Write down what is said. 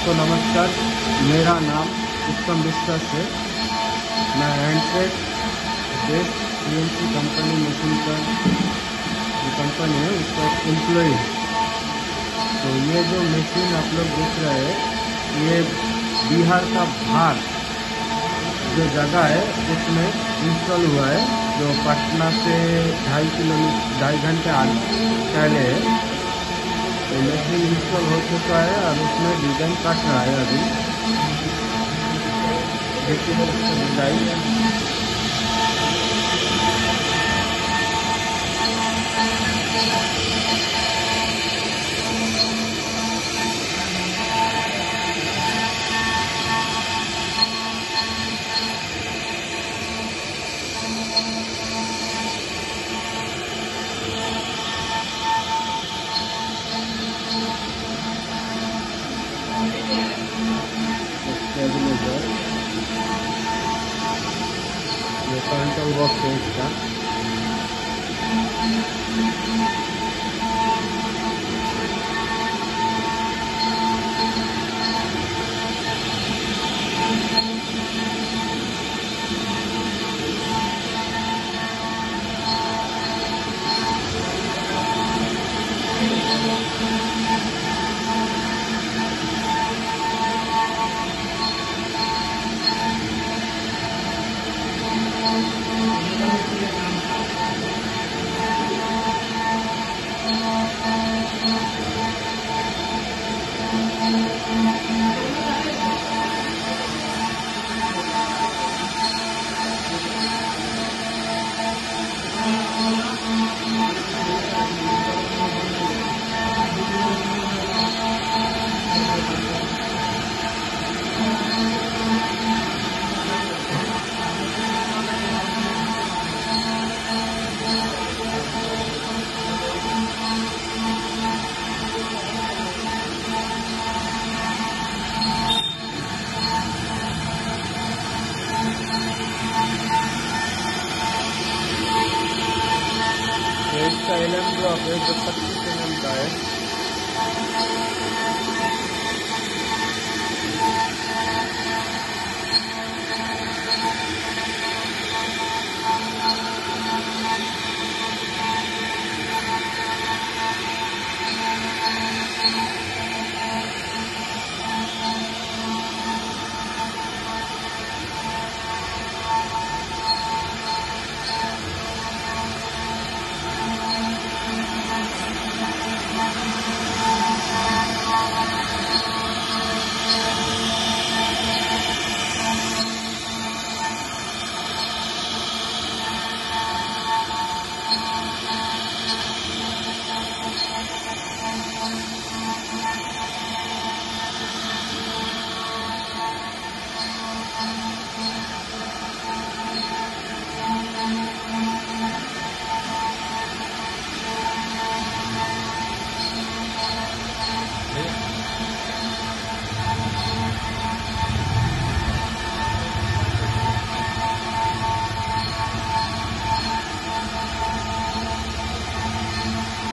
सबको नमस्कार। मेरा नाम उत्तम विश्वास है। मैं एंट्रेड बेस्ट CNC कंपनी मशीन पर जो कंपनी है उसका एम्प्लॉई। तो ये जो मशीन आप लोग देख रहे हैं ये बिहार का भार जो जगह है उसमें इंस्टॉल हुआ है, जो पटना से 2.5 घंटे पहले है। तो मशीन इंस्टॉल हो चुका है और उसमें डिजाइन काट रहा है। अभी देखिए डिजाइन कंट्रोल बॉक्स है इसका। एलएम जो आप 25 mm का है।